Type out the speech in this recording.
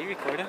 Are you recording?